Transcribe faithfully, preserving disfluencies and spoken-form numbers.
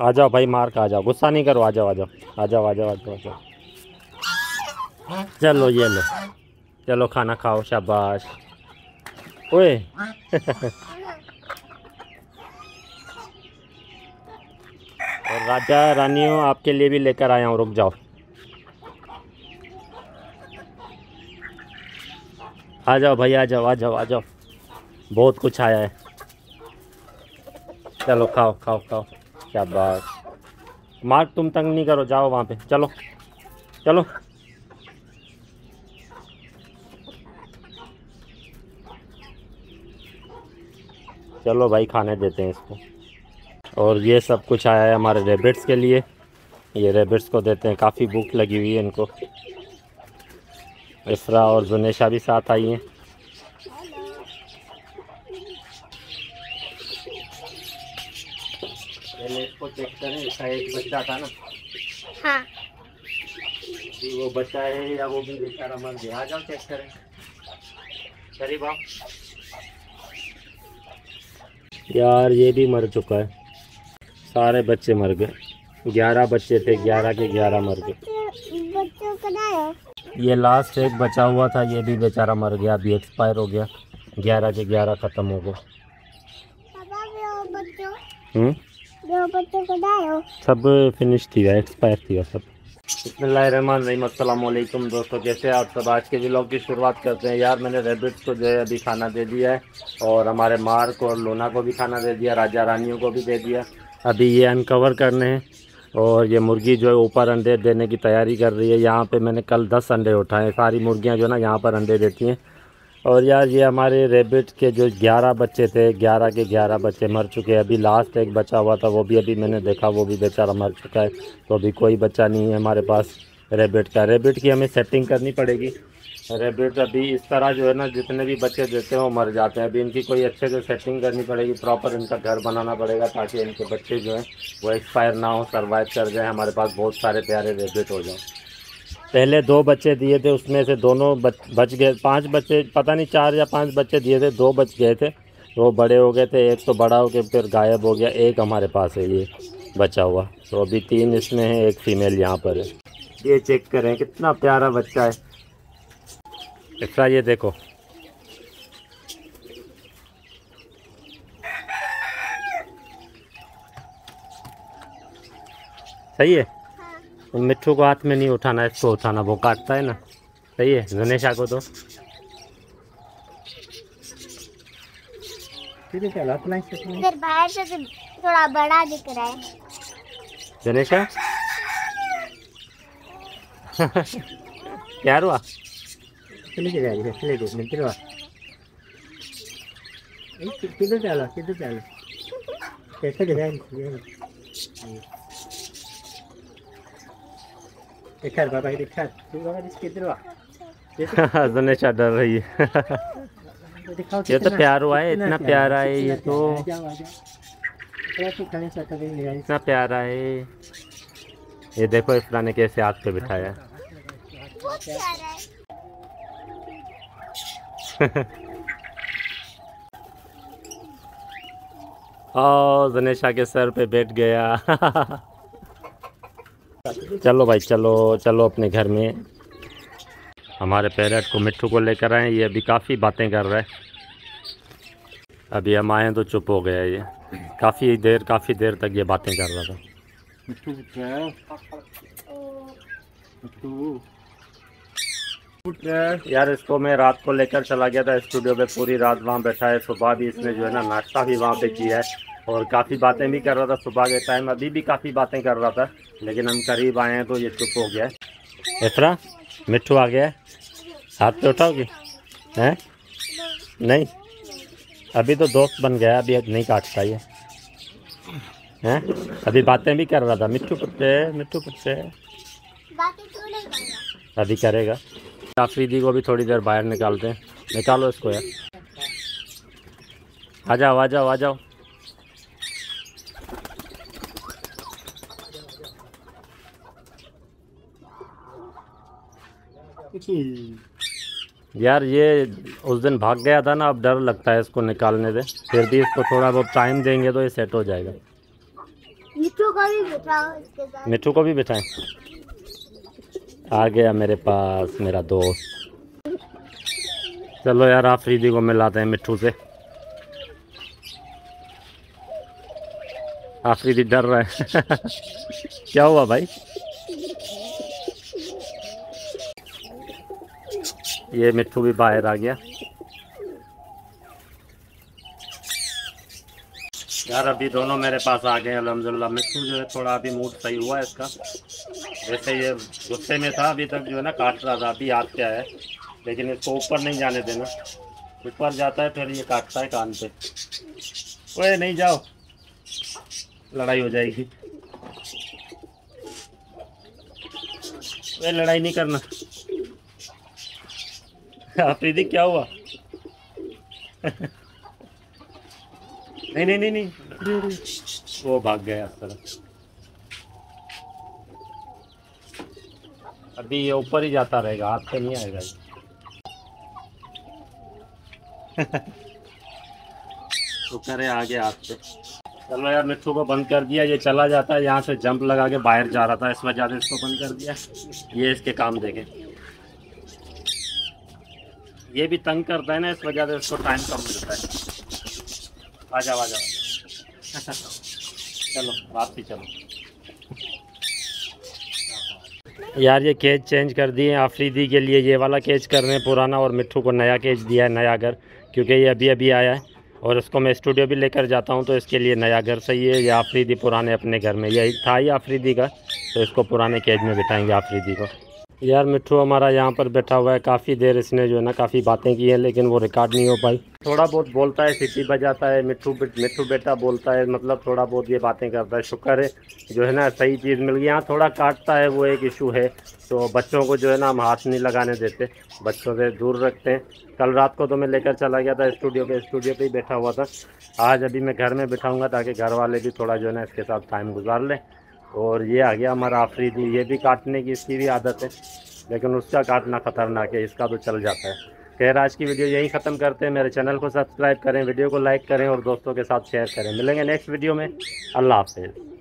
आ जाओ भाई, मार का आ जाओ, गुस्सा नहीं करो, आ जाओ आ जाओ आ जाओ आ जाओ आ जाओ आ जाओ। चलो ये लो, चलो खाना खाओ, शाबाश। ओए और राजा रानियों आपके लिए भी लेकर आया हूँ, रुक जाओ, आ जाओ भाई, आ जाओ आ जाओ आ जाओ, बहुत कुछ आया है, चलो खाओ खाओ खाओ, क्या बात। मार तुम तंग नहीं करो, जाओ वहाँ पे, चलो चलो। चलो भाई खाने देते हैं इसको। और ये सब कुछ आया है हमारे रेबिट्स के लिए, ये रेबिट्स को देते हैं, काफ़ी भूख लगी हुई है इनको। इस्रा और जुनेशा भी साथ आई हैं। पहले इसको चेक करें, इसका एक बच्चा था ना, हाँ जी, वो बच्चा है या वो भी बेचारा मर गया। आ जाओ चेक करें, करीब आओ। यार ये भी मर चुका है, सारे बच्चे मर गए, ग्यारह बच्चे थे, ग्यारह के ग्यारह मर गए। ये लास्ट एक बचा हुआ था, ये भी बेचारा मर गया, अभी एक्सपायर हो गया, ग्यारह के ग्यारह ख़त्म हो गए। सब फिनिश थी, एक्सपायर थी सब। बिस्मिल्लाहिर्रहमानिर्रहीम, अस्सलाम वालेकुम दोस्तों, कैसे आप सब। आज के व्लॉग की शुरुआत करते हैं। यार मैंने रैबिट्स को जो है अभी खाना दे दिया है, और हमारे मार्क और लोना को भी खाना दे दिया, राजा रानियों को भी दे दिया। अभी ये अनकवर करने हैं, और ये मुर्गी जो है ऊपर अंडे देने की तैयारी कर रही है। यहाँ पे मैंने कल दस अंडे उठाए, सारी मुर्गियाँ जो ना यहाँ पर अंडे देती हैं। और यार ये हमारे रेबिट के जो ग्यारह बच्चे थे, ग्यारह के ग्यारह बच्चे मर चुके हैं। अभी लास्ट एक बचा हुआ था, वो भी अभी मैंने देखा, वो भी बेचारा मर चुका है। तो अभी कोई बच्चा नहीं है हमारे पास रेबिट का। रेबिट की हमें सेटिंग करनी पड़ेगी। रेबिट अभी इस तरह जो है ना, जितने भी बच्चे देते हैं वो मर जाते हैं। अभी इनकी कोई अच्छे से सेटिंग करनी पड़ेगी, प्रॉपर इनका घर बनाना पड़ेगा, ताकि इनके बच्चे जो हैं वो एक्सपायर ना हो, सर्वाइव कर जाए, हमारे पास बहुत सारे प्यारे रेबिट हो जाएं। पहले दो बच्चे दिए थे, उसमें से दोनों बच बच गए, पाँच बच्चे, पता नहीं चार या पाँच बच्चे दिए थे, दो बच गए थे, वो बड़े हो गए थे। एक तो बड़ा हो के फिर गायब हो गया, एक हमारे पास है ये बचा हुआ। तो अभी तीन इसमें है, एक फीमेल यहाँ पर है। ये चेक करें कितना प्यारा बच्चा है इसका, ये देखो। सही है, हाँ। मिट्टू को हाथ में नहीं उठाना, इसको उठाना, वो काटता है ना। सही है, जुनेशा को दो, ठीक है। चलो अपना इधर बाहर से थोड़ा बड़ा दिख रहा है जुनेशा। क्या हुआ, जुनेशा डर रही है। ये तो प्यार हुआ है, इतना प्यारा है, ये तो इतना प्यारा है। ये देखो इस्रा ने कैसे हाथ पे बिठाया है। ओ, जुनेशा के सर पे बैठ गया। चलो भाई चलो चलो अपने घर में। हमारे पैरेट को, मिट्टू को लेकर आए, ये अभी काफ़ी बातें कर रहा है। अभी हम आए तो चुप हो गया, ये काफ़ी देर काफ़ी देर तक ये बातें कर रहा था। मिट्टू मिट्टू यार, इसको मैं रात को लेकर चला गया था स्टूडियो पे, पूरी रात वहाँ बैठा है। सुबह भी इसने जो है ना नाश्ता भी वहाँ पे किया है, और काफ़ी बातें भी कर रहा था सुबह के टाइम, अभी भी काफ़ी बातें कर रहा था। लेकिन हम करीब आए हैं तो ये चुप हो गया है। इस्रा मिट्टू आ गया है, हाथ पे उठाओगे हैं? नहीं, अभी तो दोस्त बन गया, अभी नहीं काटता ये है। अभी बातें भी कर रहा था, मिट्टू कुत्ते मिट्टू कुत्ते, अभी करेगा। आफ़रीदी को भी थोड़ी देर बाहर निकालते हैं, निकालो इसको यार, आ जाओ आ जाओ आ जाओ। यार ये उस दिन भाग गया था ना, अब डर लगता है इसको निकालने से, फिर भी इसको थोड़ा बहुत टाइम देंगे तो ये सेट हो जाएगा। मित्तू को भी बिठाओ, मित्तू को भी बिठाएं। आ गया मेरे पास मेरा दोस्त। चलो यार आफ़रीदी को मिलाते हैं मिट्टू से। आफ़रीदी डर रहा है। क्या हुआ भाई? ये मिट्टू भी बाहर आ गया यार। अभी दोनों मेरे पास आ गए अल्हम्दुलिल्लाह। मिट्टू जो है थोड़ा अभी मूड सही हुआ है इसका। वैसे ये गुस्से में था अभी तक जो है ना, काट रहा था। अभी हाथ क्या है, लेकिन इसको ऊपर नहीं जाने देना। ऊपर जाता है फिर ये काटता है कान पे। ओए नहीं जाओ, लड़ाई हो जाएगी। ओए लड़ाई नहीं करना। आफ़रीदी क्या हुआ? नहीं नहीं नहीं नहीं, वो भाग गया इस तरफ। अभी ये ऊपर ही जाता रहेगा, हाथ पे नहीं आएगा। तो करे आगे हाथ पे। चलो यार मिट्टू को बंद कर दिया। ये चला जाता है यहाँ से, जंप लगा के बाहर जा रहा था, इस वजह से इसको बंद कर दिया। ये इसके काम देखें, ये भी तंग करता है ना, इस वजह से इसको टाइम कम मिलता है। आ जाओ आ जाओ। चलो रात भी चलो यार। ये केज चेंज कर दिए आफ़रीदी के लिए। ये वाला केज कर रहे हैं पुराना, और मिट्टू को नया केज दिया है, नया घर, क्योंकि ये अभी अभी आया है। और इसको मैं स्टूडियो भी लेकर जाता हूँ, तो इसके लिए नया घर सही है। ये आफ़रीदी पुराने अपने घर में, यही था ही आफ़रीदी का, तो इसको पुराने केज में बिठाएंगे आफ़रीदी को। यार मिट्टू हमारा यहाँ पर बैठा हुआ है। काफ़ी देर इसने जो है ना काफ़ी बातें की हैं, लेकिन वो रिकॉर्ड नहीं हो पाई। थोड़ा बहुत बोलता है, सीटी बजाता है मिट्टू। मिट्टू बेटा बोलता है, मतलब थोड़ा बहुत ये बातें करता है। शुक्र है जो है ना सही चीज़ मिल गई। यहाँ थोड़ा काटता है, वो एक इशू है। तो बच्चों को जो है ना हम हाथ नहीं लगाने देते, बच्चों से दूर रखते हैं। कल रात को तो मैं लेकर चला गया था स्टूडियो पे, स्टूडियो पे ही बैठा हुआ था। आज अभी मैं घर में बैठाऊँगा, ताकि घर वाले भी थोड़ा जो है ना इसके साथ टाइम गुजार लें। और ये आ गया हमारा आफ़रीदी। ये भी काटने की इसकी भी आदत है, लेकिन उसका काटना ख़तरनाक है, इसका तो चल जाता है। खैर आज की वीडियो यहीं ख़त्म करते हैं। मेरे चैनल को सब्सक्राइब करें, वीडियो को लाइक करें और दोस्तों के साथ शेयर करें। मिलेंगे नेक्स्ट वीडियो में। अल्लाह हाफ़िज़।